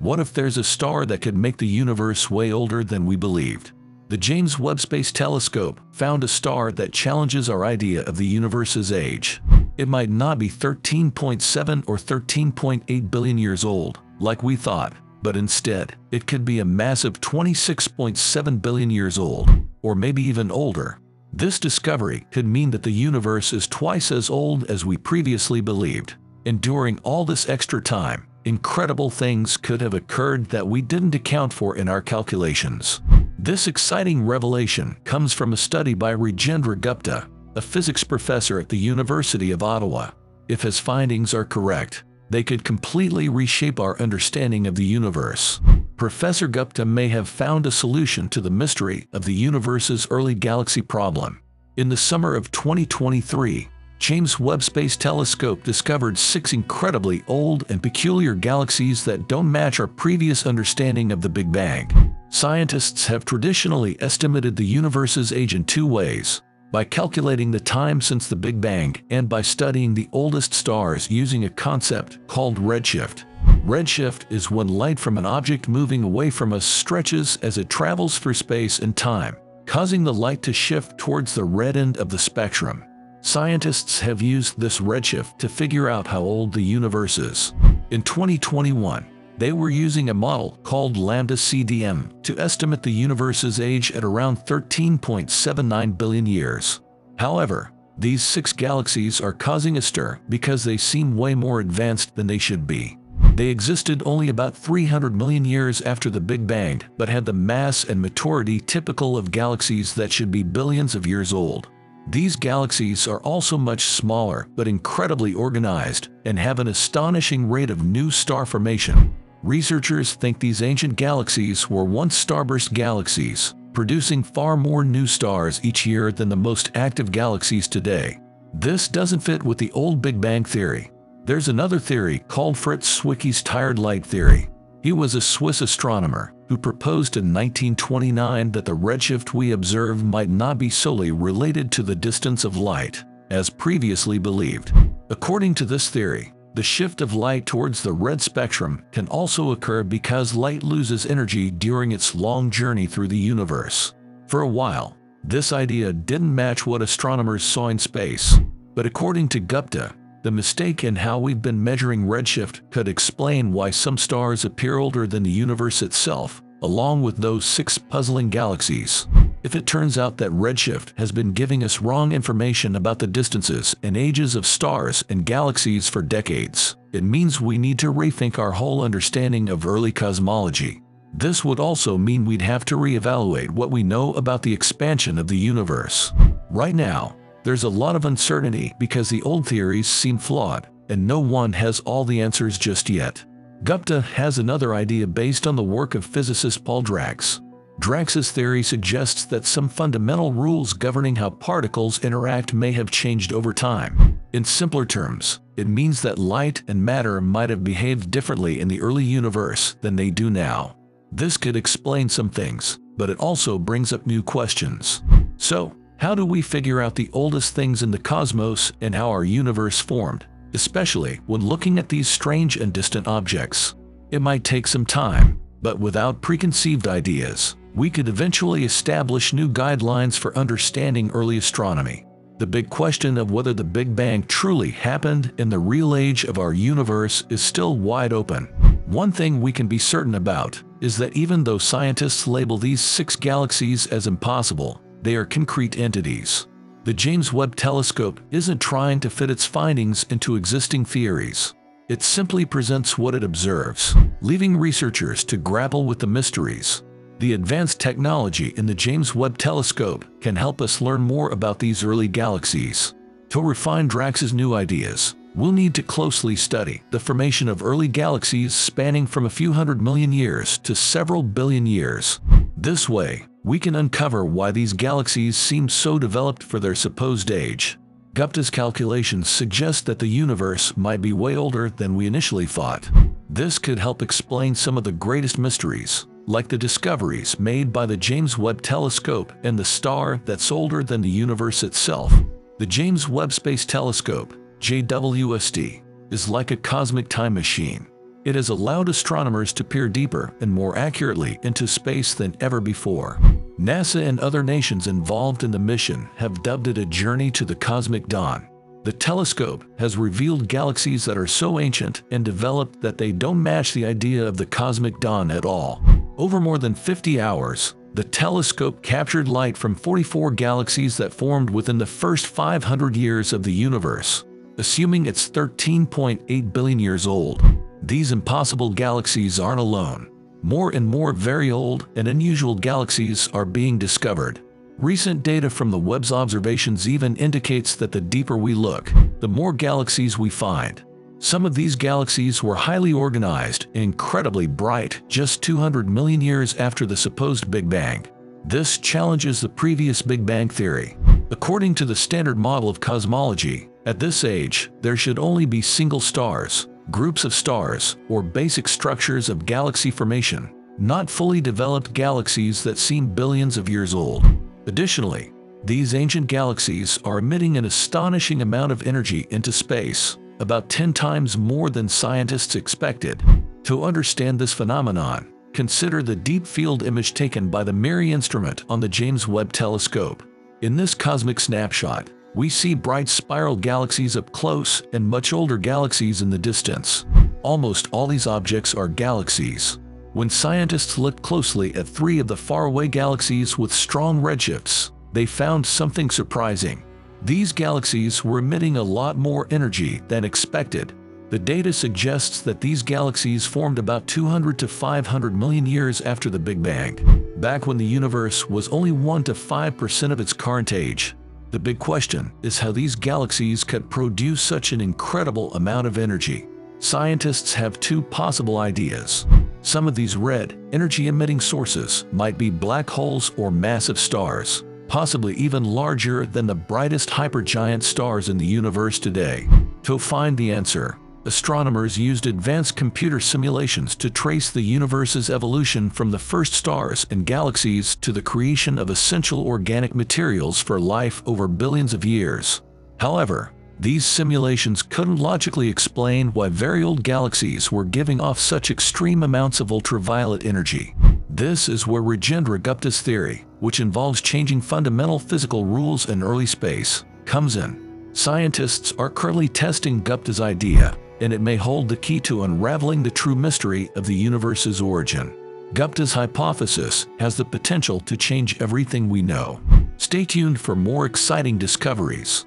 What if there's a star that could make the universe way older than we believed? The James Webb Space Telescope found a star that challenges our idea of the universe's age. It might not be 13.7 or 13.8 billion years old, like we thought, but instead, it could be a massive 26.7 billion years old, or maybe even older. This discovery could mean that the universe is twice as old as we previously believed. And during all this extra time, incredible things could have occurred that we didn't account for in our calculations. This exciting revelation comes from a study by Rajendra Gupta, a physics professor at the University of Ottawa. If his findings are correct, they could completely reshape our understanding of the universe. Professor Gupta may have found a solution to the mystery of the universe's early galaxy problem. In the summer of 2023, James Webb Space Telescope discovered 6 incredibly old and peculiar galaxies that don't match our previous understanding of the Big Bang. Scientists have traditionally estimated the universe's age in 2 ways: by calculating the time since the Big Bang and by studying the oldest stars using a concept called redshift. Redshift is when light from an object moving away from us stretches as it travels through space and time, causing the light to shift towards the red end of the spectrum. Scientists have used this redshift to figure out how old the universe is. In 2021, they were using a model called Lambda CDM to estimate the universe's age at around 13.79 billion years. However, these 6 galaxies are causing a stir because they seem way more advanced than they should be. They existed only about 300 million years after the Big Bang, but had the mass and maturity typical of galaxies that should be billions of years old. These galaxies are also much smaller but incredibly organized and have an astonishing rate of new star formation. Researchers think these ancient galaxies were once starburst galaxies, producing far more new stars each year than the most active galaxies today. This doesn't fit with the old Big Bang theory. There's another theory called Fritz Zwiecki's tired light theory. He was a Swiss astronomer who proposed in 1929 that the redshift we observe might not be solely related to the distance of light, as previously believed. According to this theory, the shift of light towards the red spectrum can also occur because light loses energy during its long journey through the universe. For a while, this idea didn't match what astronomers saw in space, but according to Gupta, the mistake in how we've been measuring redshift could explain why some stars appear older than the universe itself, along with those 6 puzzling galaxies. If it turns out that redshift has been giving us wrong information about the distances and ages of stars and galaxies for decades, it means we need to rethink our whole understanding of early cosmology. This would also mean we'd have to reevaluate what we know about the expansion of the universe. Right now, there's a lot of uncertainty because the old theories seem flawed, and no one has all the answers just yet. Gupta has another idea based on the work of physicist Paul Dirac. Dirac's theory suggests that some fundamental rules governing how particles interact may have changed over time. In simpler terms, it means that light and matter might have behaved differently in the early universe than they do now. This could explain some things, but it also brings up new questions. So, how do we figure out the oldest things in the cosmos and how our universe formed, especially when looking at these strange and distant objects? It might take some time, but without preconceived ideas, we could eventually establish new guidelines for understanding early astronomy. The big question of whether the Big Bang truly happened and the real age of our universe is still wide open. One thing we can be certain about is that even though scientists label these 6 galaxies as impossible, they are concrete entities. The James Webb Telescope isn't trying to fit its findings into existing theories. It simply presents what it observes, leaving researchers to grapple with the mysteries. The advanced technology in the James Webb Telescope can help us learn more about these early galaxies. To refine Dirac's new ideas, we'll need to closely study the formation of early galaxies spanning from a few hundred million years to several billion years. This way, we can uncover why these galaxies seem so developed for their supposed age. Gupta's calculations suggest that the universe might be way older than we initially thought. This could help explain some of the greatest mysteries, like the discoveries made by the James Webb Telescope and the star that's older than the universe itself. The James Webb Space Telescope, JWST, is like a cosmic time machine. It has allowed astronomers to peer deeper and more accurately into space than ever before. NASA and other nations involved in the mission have dubbed it a journey to the cosmic dawn. The telescope has revealed galaxies that are so ancient and developed that they don't match the idea of the cosmic dawn at all. Over more than 50 hours, the telescope captured light from 44 galaxies that formed within the first 500 years of the universe, assuming it's 13.8 billion years old. These impossible galaxies aren't alone. More and more very old and unusual galaxies are being discovered. Recent data from the Webb's observations even indicates that the deeper we look, the more galaxies we find. Some of these galaxies were highly organized and incredibly bright just 200 million years after the supposed Big Bang. This challenges the previous Big Bang theory. According to the Standard Model of Cosmology, at this age, there should only be single stars, groups of stars, or basic structures of galaxy formation, not fully developed galaxies that seem billions of years old. Additionally, these ancient galaxies are emitting an astonishing amount of energy into space, about 10 times more than scientists expected. To understand this phenomenon, consider the deep field image taken by the MIRI instrument on the James Webb Telescope. In this cosmic snapshot, we see bright spiral galaxies up close and much older galaxies in the distance. Almost all these objects are galaxies. When scientists looked closely at three of the faraway galaxies with strong redshifts, they found something surprising. These galaxies were emitting a lot more energy than expected. The data suggests that these galaxies formed about 200 to 500 million years after the Big Bang, back when the universe was only 1 to 5% of its current age. The big question is how these galaxies could produce such an incredible amount of energy. Scientists have two possible ideas. Some of these red, energy-emitting sources might be black holes or massive stars, possibly even larger than the brightest hypergiant stars in the universe today. To find the answer, astronomers used advanced computer simulations to trace the universe's evolution from the first stars and galaxies to the creation of essential organic materials for life over billions of years. However, these simulations couldn't logically explain why very old galaxies were giving off such extreme amounts of ultraviolet energy. This is where Rajendra Gupta's theory, which involves changing fundamental physical rules in early space, comes in. Scientists are currently testing Gupta's idea, and it may hold the key to unraveling the true mystery of the universe's origin. Gupta's hypothesis has the potential to change everything we know. Stay tuned for more exciting discoveries.